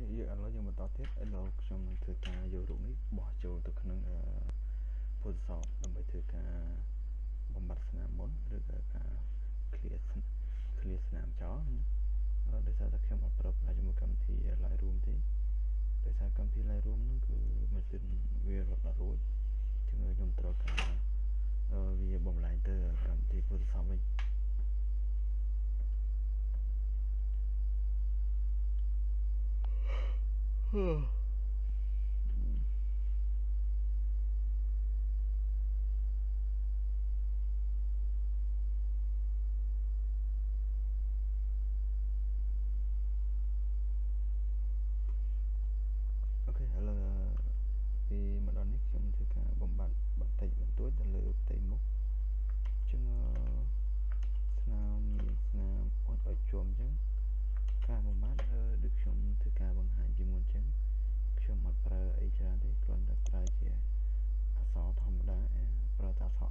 thế giờ anh nói cho mình tao thiết anh nói cho mình thử cả vô rụng ấy bỏ trâu từ khả năng phun sọc làm bài thử cả bom bật sân nam bốn rồi cả clear sân nam chó để sao ta kêu một tập lại cho một cầm thì lại room thế để sao cầm thì lại room nó cứ mình xin về rất là rối chứ người dùng trâu cả vì bom lại từ cầm thì phun sọc mình Ok, là vì mà đón nick trong thì cả bóng bạn bạn tay bạn tối là lựa tay mốc chứ là con ở chuồng chứ cả một mát được trong thứ ca bằng hai chim muôn trắng trong mặt bờ ấy ra đấy còn đặt ra chỉ sáu thòng đá bờ ta sỏi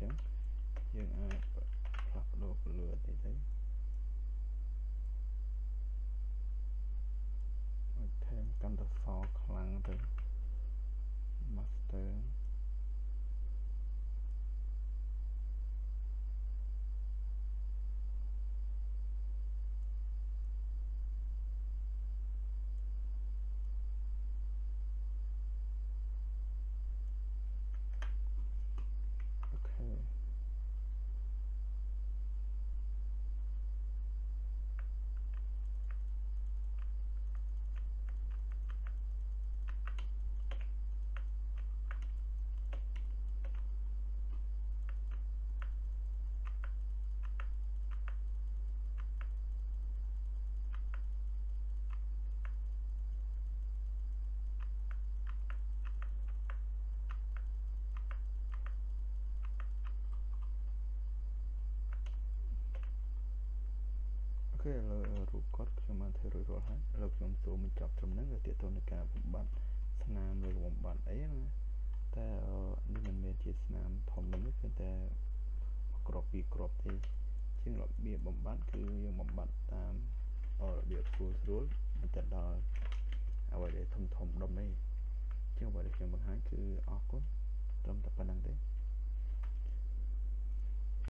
chứ nhưng ai lọc đồ lửa thì thấy thêm căn tập phò khăn từ master là rút cốt cho mình thử rồi tiết tố này cả vùng bạn nam rồi vùng bạn ấy ta nên mình về chiết nam thòng lắm cái ta crop bị crop thì trên loại bìa vùng bạn cứ dùng vùng bạn tam ở bìa cua rối mình chặt đào à vậy để thòng đồng đây chứ không phải để kiểu bằng hái cứ ở cốt trong tập bản năng đấy.